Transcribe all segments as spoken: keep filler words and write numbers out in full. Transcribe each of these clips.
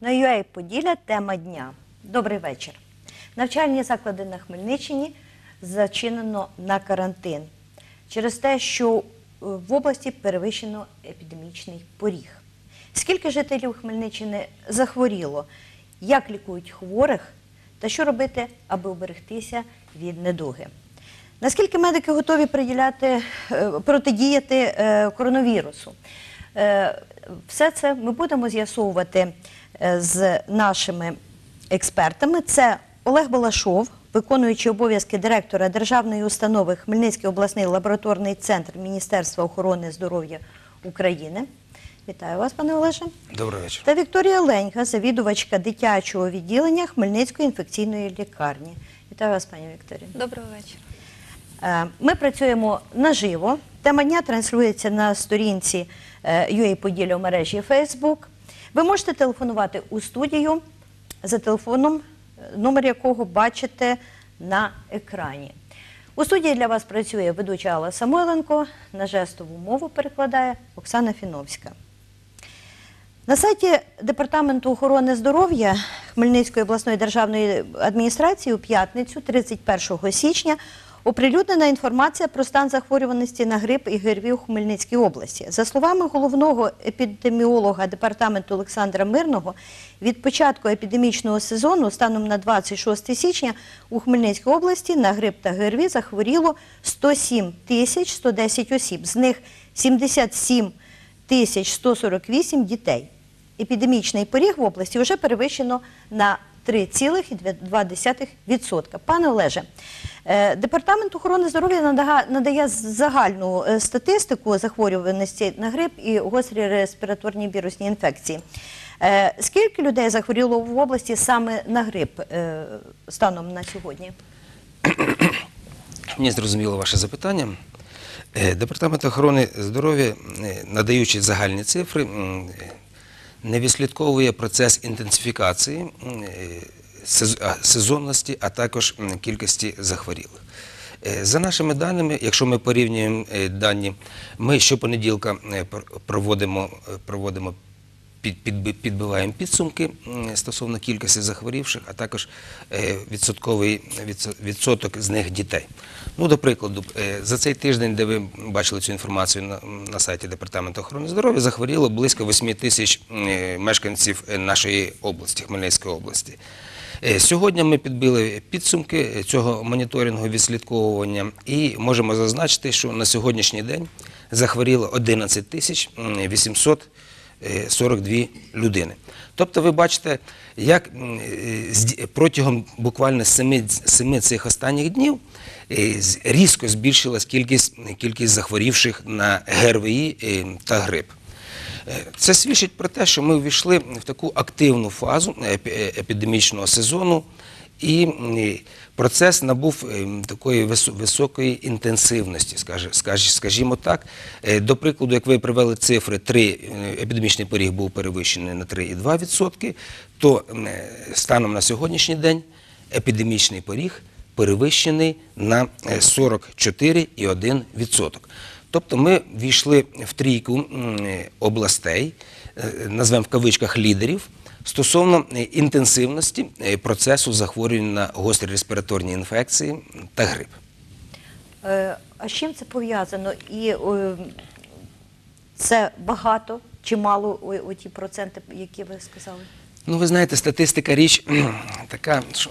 На ю ей «Поділля» тема дня. Добрий вечір. Навчальні заклади на Хмельниччині зачинено на карантин через те, що в області перевищено епідемічний поріг. Скільки жителів Хмельниччини захворіло, як лікують хворих та що робити, аби уберегтися від недуги? Наскільки медики готові протидіяти коронавірусу? Все це ми будемо з'ясовувати з нашими експертами. Це Олег Балашов, виконуючий обов'язки директора державної установи Хмельницький обласний лабораторний центр Міністерства охорони здоров'я України. Вітаю вас, пане Олеже. Добрий вечір. Та Вікторія Ленька, завідувачка дитячого відділення Хмельницької інфекційної лікарні. Вітаю вас, пані Вікторія. Доброго вечора. Ми працюємо наживо. Тема дня транслюється на сторінці ю ей «Поділля» у мережі Facebook. Ви можете телефонувати у студію за телефоном, номер якого бачите на екрані. У студії для вас працює ведуча Алла Самойленко, на жестову мову перекладає Оксана Фіновська. На сайті Департаменту охорони здоров'я Хмельницької обласної державної адміністрації у п'ятницю, тридцять першого січня, оприлюднена інформація про стан захворюваності на грип і ГРВІ у Хмельницькій області. За словами головного епідеміолога департаменту Олександра Мирного, від початку епідемічного сезону станом на двадцять шосте січня у Хмельницькій області на грип та ГРВІ захворіло сто сім тисяч сто десять осіб, з них сімдесят сім тисяч сто сорок вісім дітей. Епідемічний поріг в області вже перевищено на три цілих дві десятих відсотка. Пане Олеже, Департамент охорони здоров'я надає загальну статистику захворюваності на грип і гострі респіраторні вірусні інфекції. Скільки людей захворіло в області саме на грип станом на сьогодні? Мені зрозуміло ваше запитання. Департамент охорони здоров'я, надаючи загальні цифри, не відслідковує процес інтенсифікації сезонності, а також кількості захворілих. За нашими даними, якщо ми порівнюємо дані, ми щопонеділка проводимо, підбиваємо підсумки стосовно кількості захворівших, а також відсотковий відсоток з них дітей. Ну, до прикладу, за цей тиждень, де ви бачили цю інформацію на сайті Департаменту охорони здоров'я, захворіло близько восьми тисяч мешканців нашої області, Хмельницької області. Сьогодні ми підбили підсумки цього моніторингу відслідковування і можемо зазначити, що на сьогоднішній день захворіло одинадцять тисяч вісімсот сорок дві людини. Тобто ви бачите, як протягом буквально семи цих останніх днів різко збільшилась кількість захворівших на ГРВІ та грип. Це свідчить про те, що ми увійшли в таку активну фазу епідемічного сезону і процес набув такої високої інтенсивності, скажімо так. До прикладу, як ви привели цифри, епідемічний поріг був перевищений на три цілих дві десятих відсотка, то станом на сьогоднішній день епідемічний поріг перевищений на сорок чотири цілих одну десяту відсотка. Тобто ми ввійшли в трійку областей, назвемо в кавичках лідерів, стосовно інтенсивності процесу захворювання на гострі респіраторні інфекції та грип. А з чим це пов'язано? І це багато чи мало у ті проценти, які ви сказали? Ну, ви знаєте, статистика річ така, що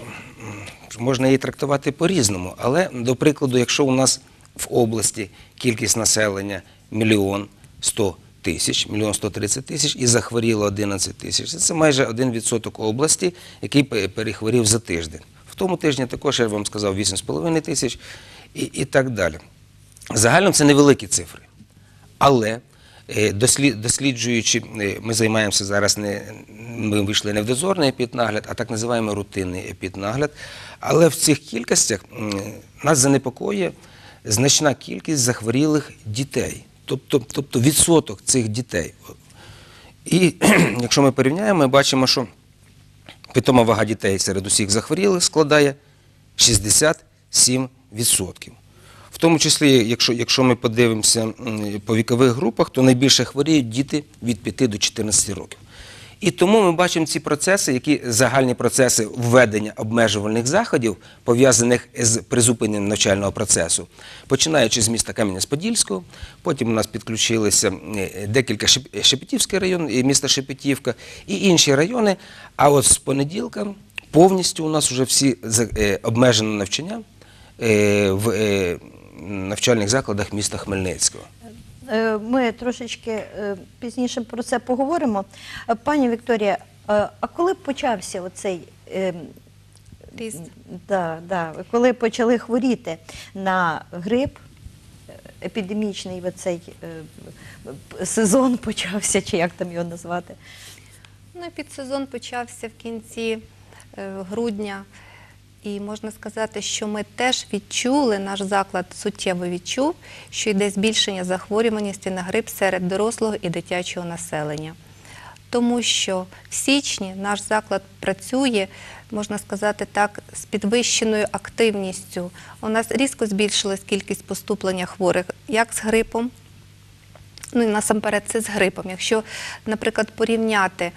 можна її трактувати по-різному. Але, до прикладу, якщо у нас в області кількість населення мільйон сто тисяч, мільйон сто тридцять тисяч і захворіло одинадцять тисяч. Це майже один відсоток області, який перехворів за тиждень. В тому тижні також, я вам сказав, вісім з половиною тисяч і так далі. Загалом це невеликі цифри. Але досліджуючи, ми займаємося зараз, ми вийшли не в дозорний епіднагляд, а так називаємо рутинний епіднагляд. Але в цих кількостях нас занепокоює значна кількість захворілих дітей, тобто відсоток цих дітей. І якщо ми порівняємо, ми бачимо, що питома вага дітей серед усіх захворілих складає шістдесят сім відсотків. В тому числі, якщо ми подивимося по вікових групах, то найбільше хворіють діти від п'яти до чотирнадцяти років. І тому ми бачимо ці процеси, які загальні процеси введення обмежувальних заходів, пов'язаних з призупиненням навчального процесу. Починаючи з міста Кам'янець-Подільського, потім у нас підключилися декілька Шепетівський район, міста Шепетівка і інші райони. А от з понеділка повністю у нас вже всі обмежені навчання в навчальних закладах міста Хмельницького. Ми трошечки пізніше про це поговоримо. Пані Вікторія, а коли почався оцей ріст? Да, да, коли почали хворіти на грип, епідемічний цей сезон почався, чи як там його назвати? Ну, епідсезон почався в кінці грудня. І можна сказати, що ми теж відчули, наш заклад суттєво відчув, що йде збільшення захворюваності на грип серед дорослого і дитячого населення. Тому що в січні наш заклад працює, можна сказати так, з підвищеною активністю. У нас різко збільшилась кількість поступлення хворих як з грипом, ну і насамперед це з грипом. Якщо, наприклад, порівняти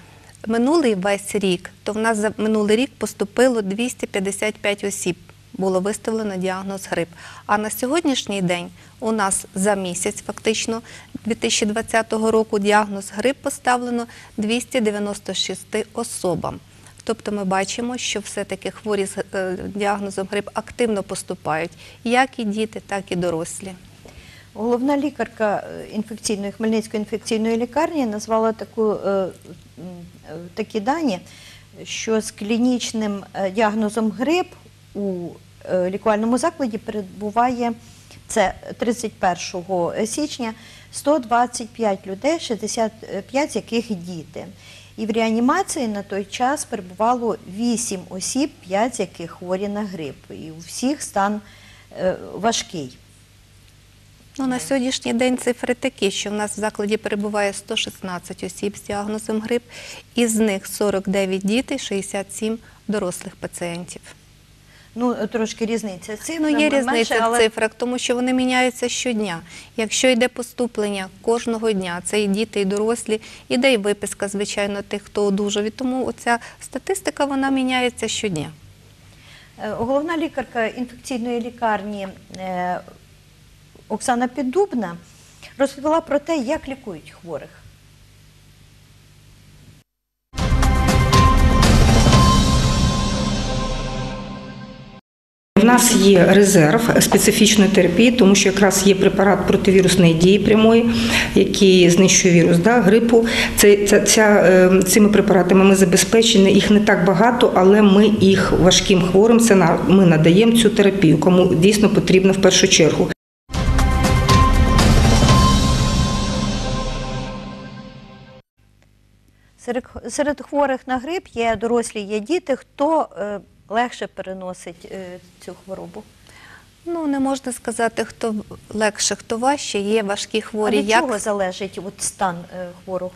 минулий весь рік, то в нас за минулий рік поступило двісті п'ятдесят п'ять осіб, було виставлено діагноз грип. А на сьогоднішній день у нас за місяць, фактично, дві тисячі двадцятого року діагноз грип поставлено двісті дев'яносто шість особам. Тобто ми бачимо, що все-таки хворі з діагнозом грип активно поступають, як і діти, так і дорослі. Головна лікарка Хмельницької інфекційної лікарні назвала такі дані, що з клінічним діагнозом грип у лікувальному закладі перебуває, це тридцять першого січня, сто двадцять п'ять людей, шістдесят п'ять з яких діти. І в реанімації на той час перебувало вісім осіб, п'ять з яких хворі на грип. І у всіх стан важкий. Ну, на сьогоднішній день цифри такі, що в нас в закладі перебуває сто шістнадцять осіб з діагнозом грип, із них сорок дев'ять дітей, шістдесят сім дорослих пацієнтів. Ну, трошки різниця цифр. Ну, є різниця в цифрах, тому що вони міняються щодня. Якщо йде поступлення кожного дня, це і діти, і дорослі, іде і виписка, звичайно, тих, хто одужав. І тому оця статистика, вона міняється щодня. Головна лікарка інфекційної лікарні Оксана Піддубна розповіла про те, як лікують хворих. У нас є резерв специфічної терапії, тому що якраз є препарат противірусної дії прямої, який знищує вірус грипу. Цими препаратами ми забезпечені, їх не так багато, але ми їх важким хворим надаємо цю терапію, кому дійсно потрібно в першу чергу. Серед хворих на грип є дорослі, є діти. Хто легше переносить цю хворобу? Ну, не можна сказати, хто легше, хто важче. Є важкі хворі. А від чого залежить стан хворого?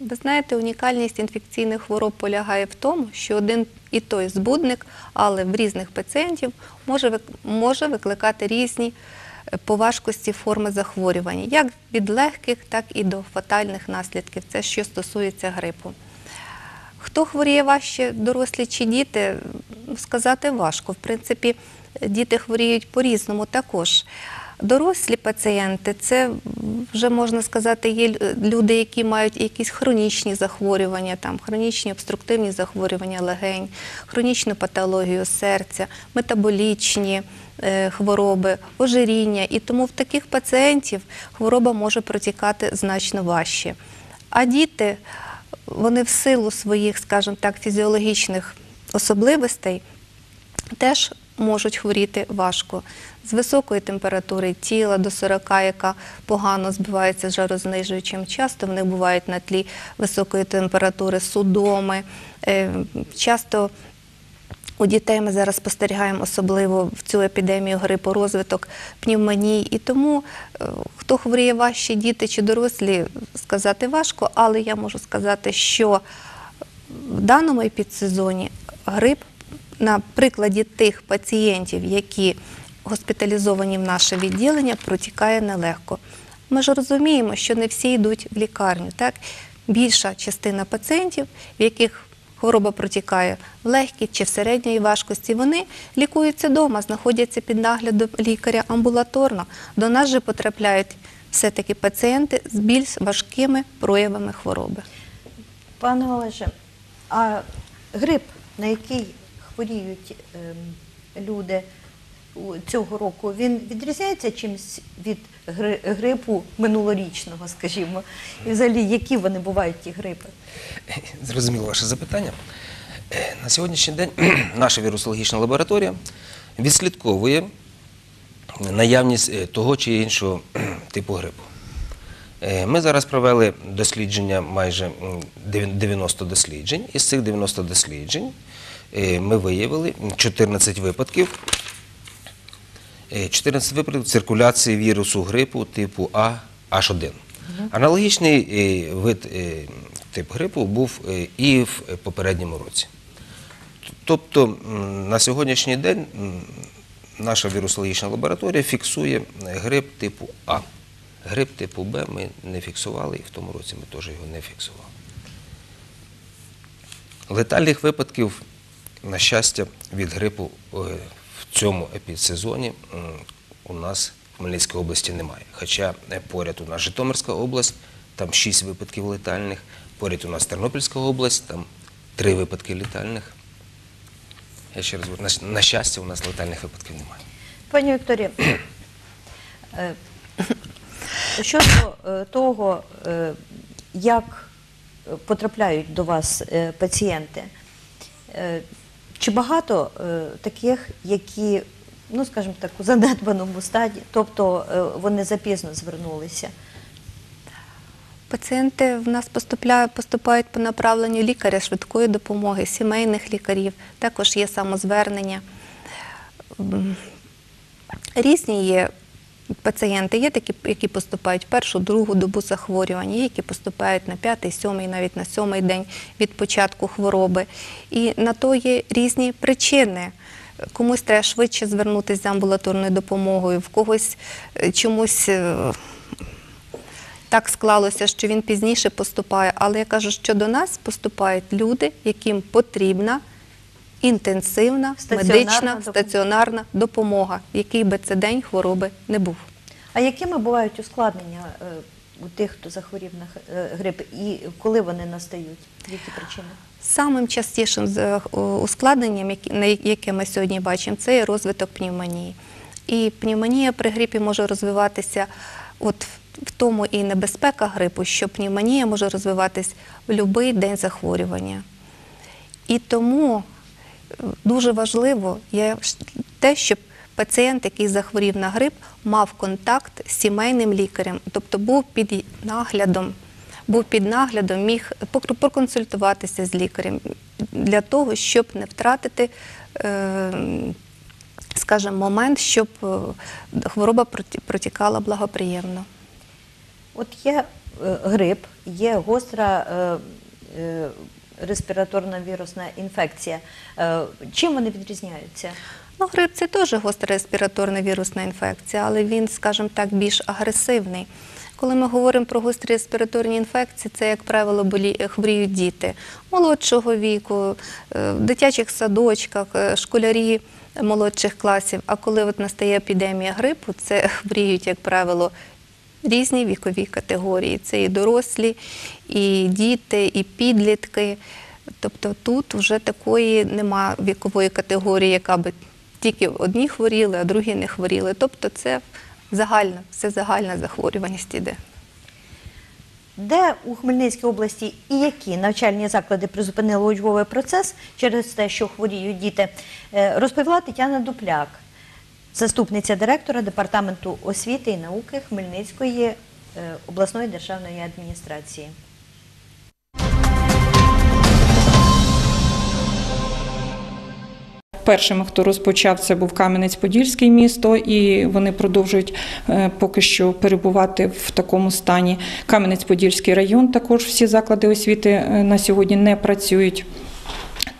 Ви знаєте, унікальність інфекційних хвороб полягає в тому, що один і той збудник, але в різних пацієнтів може викликати різні по важкості форми захворювання, як від легких, так і до фатальних наслідків, це що стосується грипу. Хто хворіє важче, дорослі чи діти, сказати важко. В принципі, діти хворіють по-різному також. Дорослі пацієнти – це вже, можна сказати, є люди, які мають якісь хронічні захворювання, там, хронічні обструктивні захворювання легень, хронічну патологію серця, метаболічні хвороби, ожиріння. І тому в таких пацієнтів хвороба може протікати значно важче. А діти, вони в силу своїх, скажімо так, фізіологічних особливостей теж можуть хворіти важко. З високої температури тіла до сорока, яка погано збивається з жарознижуючим. Часто в них бувають на тлі високої температури судоми. Часто у дітей ми зараз спостерігаємо особливо в цю епідемію грипу розвиток пневмонії. І тому, хто хворіє важче, діти чи дорослі, сказати важко, але я можу сказати, що в даному епідсезоні грип на прикладі тих пацієнтів, які госпіталізовані в наше відділення, протікає нелегко. Ми ж розуміємо, що не всі йдуть в лікарню, так? більша частина пацієнтів, в яких хвороба протікає в легкій чи в середній важкості, вони лікуються вдома, знаходяться під наглядом лікаря амбулаторно. До нас же потрапляють все-таки пацієнти з більш важкими проявами хвороби. Пане Олеже, а грип, на який хворіють люди цього року, він відрізняється чимось від грипу минулорічного, скажімо? І взагалі, які вони бувають, ті грипи? Зрозуміло ваше запитання. На сьогоднішній день наша вірусологічна лабораторія відслідковує наявність того чи іншого типу грипу. Ми зараз провели дослідження, майже дев'яносто досліджень. Із цих дев'яноста досліджень ми виявили чотирнадцять випадків, чотирнадцять випадків циркуляції вірусу грипу типу А, аш один. Аналогічний вид тип грипу був і в попередньому році. Тобто на сьогоднішній день наша вірусологічна лабораторія фіксує грип типу А. Грип типу Б ми не фіксували, і в тому році ми теж його не фіксували. Летальних випадків, на щастя, від грипу в цьому епідсезоні у нас в Хмельницькій області немає. Хоча поряд у нас Житомирська область, там шість випадків летальних, поряд у нас Тернопільська область, там три випадки летальних. Я ще раз говорю, на щастя, у нас летальних випадків немає. Пані Вікторія, щодо того, як потрапляють до вас пацієнти, чи багато таких, які, ну, скажімо так, у занедбаному стані, тобто вони запізно звернулися? Пацієнти в нас поступають по направленню лікаря швидкої допомоги, сімейних лікарів, також є самозвернення. Різні є пацієнти, є такі, які поступають першу, другу добу захворювання, є, які поступають на п'ятий, сьомий, навіть на сьомий день від початку хвороби. І на то є різні причини. Комусь треба швидше звернутися за амбулаторною допомогою, в когось чомусь так склалося, що він пізніше поступає. Але я кажу, що до нас поступають люди, яким потрібна інтенсивна, медична, стаціонарна допомога, який би це день хвороби не був. А якими бувають ускладнення у тих, хто захворів на грип, і коли вони настають? Які причини? Самим частішим ускладненням, яке ми сьогодні бачимо, це є розвиток пневмонії. І пневмонія при грипі може розвиватися, от в тому і небезпека грипу, що пневмонія може розвиватися в будь-який день захворювання. І тому дуже важливо те, щоб пацієнт, який захворів на грип, мав контакт з сімейним лікарем, тобто був під наглядом, був під наглядом, міг проконсультуватися з лікарем для того, щоб не втратити, скажімо, момент, щоб хвороба протікала благоприємно. От є грип, є гостра респіраторна вірусна інфекція. Чим вони відрізняються? Ну, грип – це теж гостра респіраторна вірусна інфекція, але він, скажімо так, більш агресивний. Коли ми говоримо про гострі респіраторні інфекції, це, як правило, хворіють діти молодшого віку, в дитячих садочках, школярі молодших класів. А коли от настає епідемія грипу, це хворіють, як правило, різні вікові категорії. Це і дорослі, і діти, і підлітки. Тобто тут вже такої немає вікової категорії, яка би тільки одні хворіли, а другі не хворіли. Тобто це загальна, все загальна захворюваність іде. Де у Хмельницькій області і які навчальні заклади призупинили учбовий процес через те, що хворіють діти, розповіла Тетяна Дупляк, заступниця директора Департаменту освіти і науки Хмельницької обласної державної адміністрації. Першими, хто розпочав, це був Кам'янець-Подільський місто, і вони продовжують поки що перебувати в такому стані. Кам'янець-Подільський район, також всі заклади освіти на сьогодні не працюють.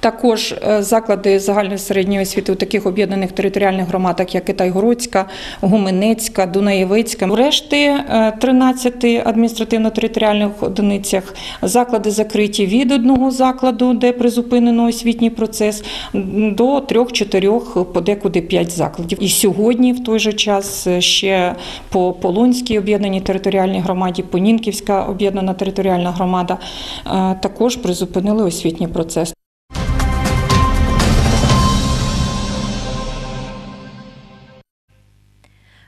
Також заклади загальної середньої освіти у таких об'єднаних територіальних громадах, як Китайгородська, Гуменецька, Дунаєвицька. У решті тринадцяти адміністративно-територіальних одиницях заклади закриті від одного закладу, де призупинено освітній процес, до трьох-чотирьох, подекуди п'ять закладів. І сьогодні в той же час ще по Полонській об'єднаній територіальній громаді, Понінківська об'єднана територіальна громада також призупинили освітній процес.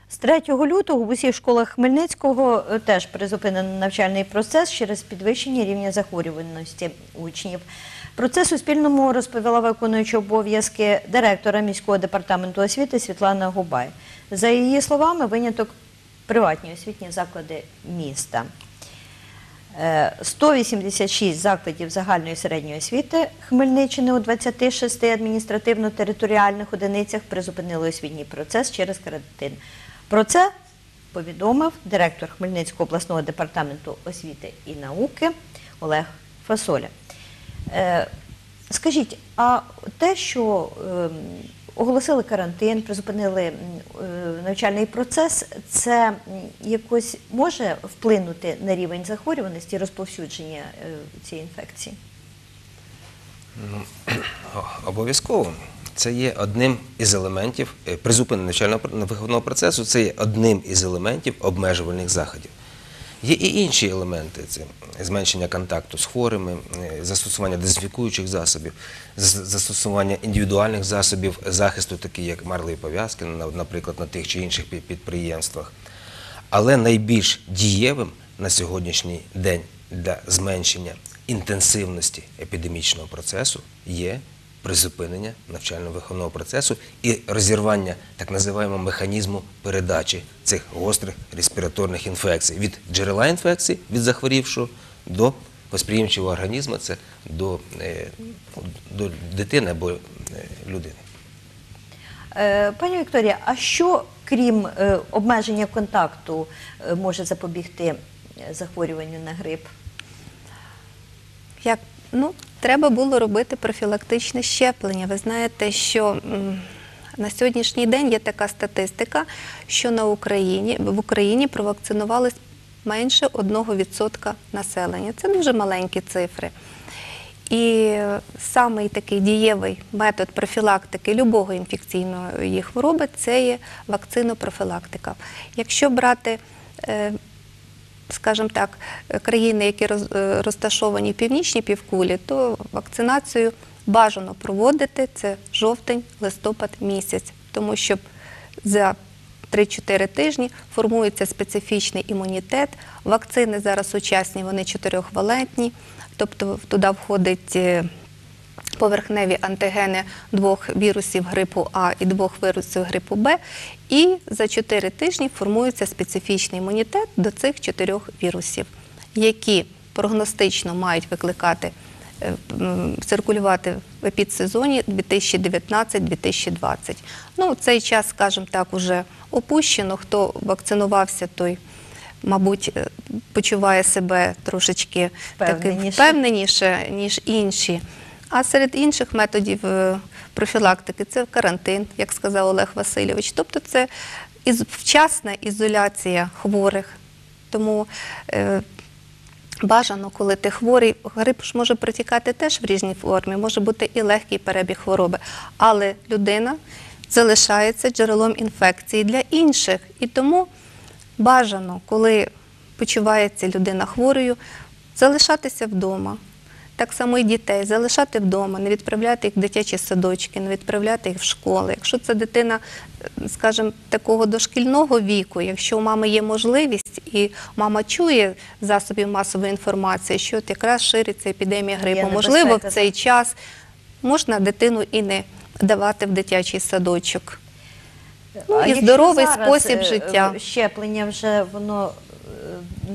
З третього лютого в усіх школах Хмельницького теж призупинено навчальний процес через підвищення рівня захворюваності учнів. Про це Суспільному розповіла виконуюча обов'язки директора міського департаменту освіти Світлана Губай. За її словами, виняток – приватні освітні заклади міста. сто вісімдесят шість закладів загальної середньої освіти Хмельниччини у двадцяти шести адміністративно-територіальних одиницях призупинили освітній процес через карантин. Про це повідомив директор Хмельницького обласного департаменту освіти і науки Олег Фасоля. Скажіть, а те, що оголосили карантин, призупинили навчальний процес, це якось може вплинути на рівень захворюваності і розповсюдження цієї інфекції? Обов'язково. Це є одним із елементів призупинення навчально-виховного процесу, це є одним із елементів обмежувальних заходів. Є і інші елементи – це зменшення контакту з хворими, застосування дезінфікуючих засобів, застосування індивідуальних засобів захисту, такі як марлеві пов'язки, наприклад, на тих чи інших підприємствах. Але найбільш дієвим на сьогоднішній день для зменшення інтенсивності епідемічного процесу є призупинення навчально-виховного процесу і розірвання так називаємо механізму передачі цих гострих респіраторних інфекцій. Від джерела інфекції, від захворівшого до восприємчого організму, це до, до дитини або людини. Пані Вікторія, а що, крім обмеження контакту, може запобігти захворюванню на грип? Як? Ну, треба було робити профілактичне щеплення. Ви знаєте, що на сьогоднішній день є така статистика, що на Україні, в Україні провакцинували менше одного відсотка населення. Це дуже маленькі цифри. І самий такий дієвий метод профілактики любого інфекційної хвороби – це є вакцинопрофілактика. Якщо брати, скажімо так, країни, які розташовані в північній півкулі, то вакцинацію бажано проводити, це жовтень-листопад місяць, тому що за три-чотири тижні формується специфічний імунітет, вакцини зараз сучасні, вони чотирьохвалентні, тобто туди входить поверхневі антигени двох вірусів грипу А і двох вірусів грипу Б, і за чотири тижні формується специфічний імунітет до цих чотирьох вірусів, які прогностично мають викликати, циркулювати в епідсезоні дві тисячі дев'ятнадцять - дві тисячі двадцять. Ну, в цей час, скажімо так, уже опущено, хто вакцинувався, той, мабуть, почуває себе трошечки впевненіше, ніж інші. А серед інших методів профілактики – це карантин, як сказав Олег Васильович. Тобто це вчасна ізоляція хворих. Тому е, бажано, коли ти хворий, грип ж може протікати теж в різній формі, може бути і легкий перебіг хвороби. Але людина залишається джерелом інфекції для інших. І тому бажано, коли почувається людина хворою, залишатися вдома. Так само і дітей залишати вдома, не відправляти їх в дитячі садочки, не відправляти їх в школи. Якщо це дитина, скажімо, такого дошкільного віку, якщо у мами є можливість і мама чує засобів масової інформації, що от якраз шириться епідемія грипу, можливо, в цей час можна дитину і не давати в дитячий садочок. Ну, і здоровий спосіб життя. Щеплення вже воно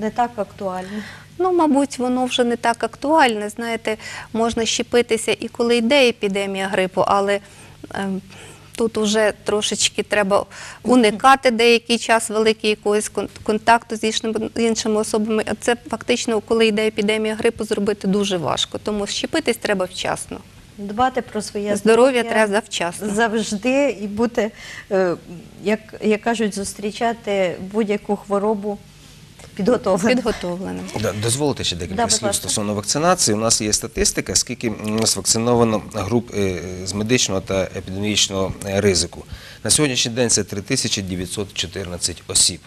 не так актуальне. Ну, мабуть, воно вже не так актуальне, знаєте, можна щепитися і коли йде епідемія грипу, але е, тут вже трошечки треба уникати деякий час великий якогось контакту з іншими, іншими особами. Це фактично, коли йде епідемія грипу, зробити дуже важко, тому щепитись треба вчасно. Дбати про своє здоров'я треба завчасно. Завжди і бути, як, як кажуть, зустрічати будь-яку хворобу підготовленим. Підготовленим. Да, дозволите ще декілька да, слів стосовно вакцинації. У нас є статистика, скільки у нас вакциновано груп з медичного та епідемічного ризику. На сьогоднішній день це три тисячі дев'ятсот чотирнадцять осіб.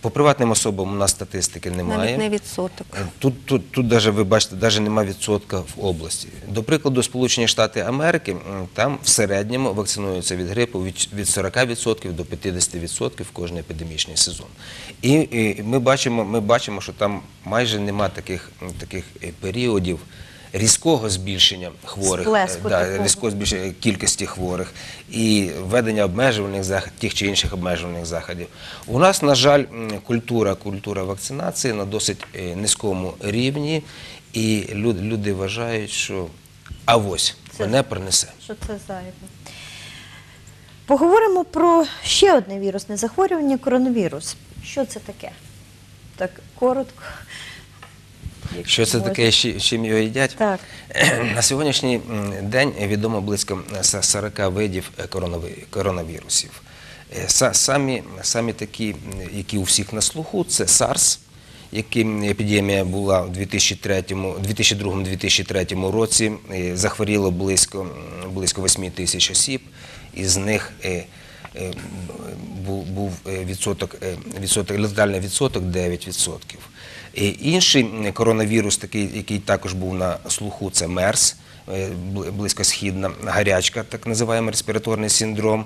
По приватним особам у нас статистики немає. Навіть не відсоток. Тут, тут, тут даже, ви бачите, навіть немає відсотка в області. До прикладу, Сполучені Штати Америки, там в середньому вакцинуються від грипу від, від сорока відсотків до п'ятдесяти відсотків в кожен епідемічний сезон. І, і ми, бачимо, ми бачимо, що там майже немає таких, таких періодів різкого збільшення хворих, да, різкого збільшення кількості хворих і введення обмежувальних заходів, тих чи інших обмежувальних заходів. У нас, на жаль, культура, культура вакцинації на досить низькому рівні, і люд, люди вважають, що авось мене принесе. Що це зайве. Поговоримо про ще одне вірусне захворювання – коронавірус. Що це таке? Так, коротко. Що це таке, чим його їдять? Так. На сьогоднішній день відомо близько сорока видів коронавірусів. Самі, самі такі, які у всіх на слуху, це SARS, яким епідемія була у дві тисячі другому - дві тисячі третьому році, захворіло близько, близько восьми тисяч осіб, із них був відсоток, відсоток, летальний відсоток дев'ять відсотків. Інший коронавірус, такий, який також був на слуху, це МЕРС, близькосхідна гарячка, так називаємо респіраторний синдром.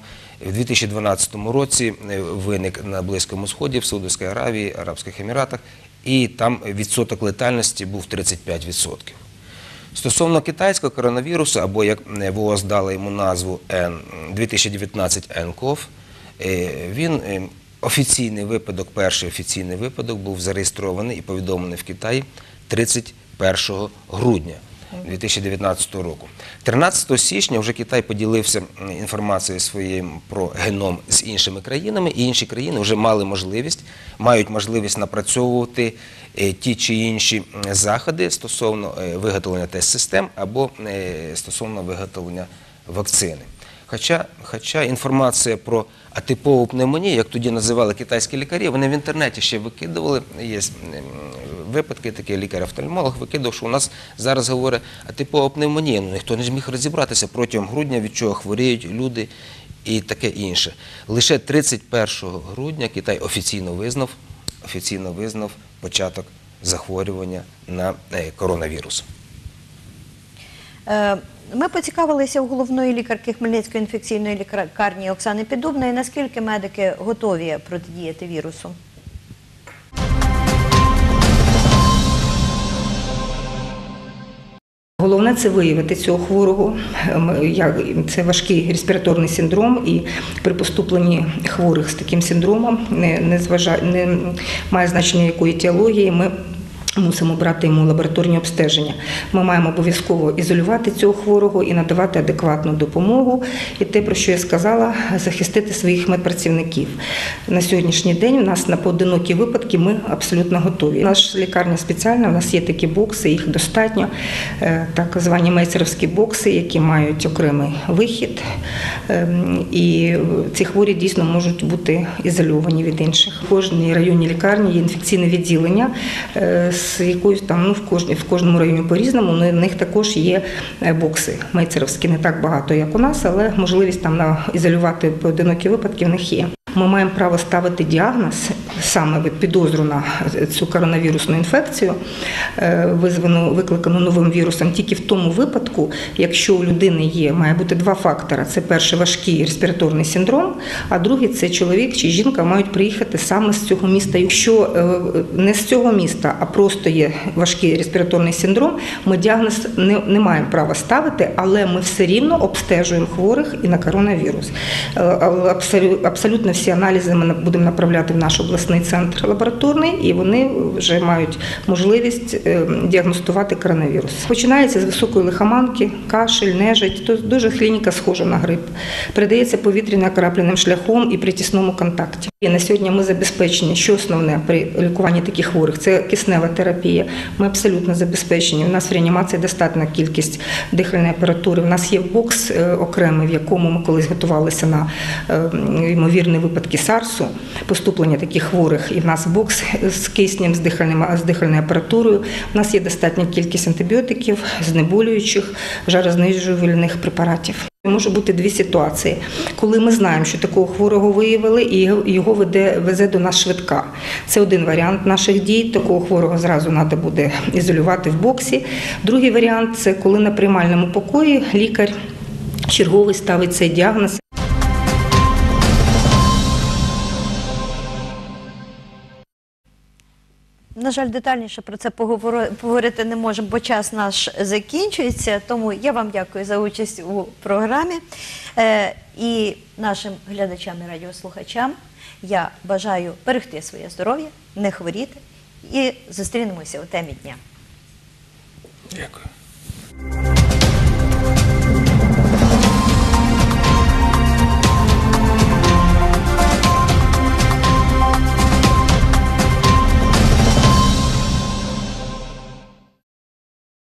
У дві тисячі дванадцятому році виник на Близькому Сході, в Саудовській Аравії, Арабських Еміратах, і там відсоток летальності був тридцять п'ять відсотків. Стосовно китайського коронавірусу, або як ВООЗ дала йому назву дві тисячі дев'ятнадцять ен ка о ве, він офіційний випадок, перший офіційний випадок був зареєстрований і повідомлений в Китаї тридцять першого грудня дві тисячі дев'ятнадцятого року. тринадцятого січня вже Китай поділився інформацією своєю про геном з іншими країнами, і інші країни вже мали можливість, мають можливість напрацьовувати ті чи інші заходи стосовно виготовлення тест-систем або стосовно виготовлення вакцини. Хоча, хоча інформація про атипову пневмонію, як тоді називали китайські лікарі, вони в інтернеті ще викидували, є випадки, такий лікар-офтальмолог викидав, що у нас зараз говорить атипова пневмонія, ну, ніхто не міг розібратися протягом грудня, від чого хворіють люди і таке інше. Лише тридцять першого грудня Китай офіційно визнав, офіційно визнав початок захворювання на коронавірус. Е Ми поцікавилися у головної лікарки Хмельницької інфекційної лікарні Оксани Піддубної, наскільки медики готові протидіяти вірусу. Головне – це виявити цього хворого. Це важкий респіраторний синдром, і при поступленні хворих з таким синдромом, не, зважає, не має значення якої етіології, ми мусимо брати йому лабораторні обстеження. Ми маємо обов'язково ізолювати цього хворого і надавати адекватну допомогу. І те, про що я сказала, захистити своїх медпрацівників. На сьогоднішній день у нас на поодинокі випадки ми абсолютно готові. Наша лікарня спеціальна, у нас є такі бокси, їх достатньо, так звані мейцерівські бокси, які мають окремий вихід. І ці хворі дійсно можуть бути ізольовані від інших. В кожній районній лікарні є інфекційне відділення, з якоюсь там, ну, в, кожні, в кожному районі по-різному, в них також є бокси мейцерівські, не так багато, як у нас, але можливість там на, ізолювати поодинокі випадки в них є. Ми маємо право ставити діагноз, саме підозру на цю коронавірусну інфекцію, визвану, викликану новим вірусом, тільки в тому випадку, якщо у людини є, має бути два фактори. Це перший важкий респіраторний синдром, а другий – це чоловік чи жінка мають приїхати саме з цього міста. Якщо не з цього міста, а просто є важкий респіраторний синдром, ми діагноз не, не маємо права ставити, але ми все рівно обстежуємо хворих і на коронавірус. Абсолютно всі аналізи ми будемо направляти в наш обласний центр лабораторний, і вони вже мають можливість діагностувати коронавірус. Починається з високої лихоманки, кашель, нежить, то дуже клініка схожа на грип. Передається повітряно-крапляним шляхом і при тісному контакті. І на сьогодні ми забезпечені, що основне при лікуванні таких хворих – це киснева терапія. Ми абсолютно забезпечені, у нас в реанімації достатня кількість дихальної апаратури. У нас є бокс окремий, в якому ми колись готувалися на ймовірні випадки сарсу, поступлення таких хворих. І в нас бокс з киснем, з дихальною апаратурою. У нас є достатня кількість антибіотиків, знеболюючих, жарознижувальних препаратів. Може бути дві ситуації, коли ми знаємо, що такого хворого виявили і його веде, везе до нас швидка. Це один варіант наших дій, такого хворого зразу треба буде ізолювати в боксі. Другий варіант – це коли на приймальному покої лікар черговий ставить цей діагноз. На жаль, детальніше про це поговорити не можемо, бо час наш закінчується, тому я вам дякую за участь у програмі. І нашим глядачам і радіослухачам я бажаю берегти своє здоров'я, не хворіти і зустрінемося у темі дня. Дякую.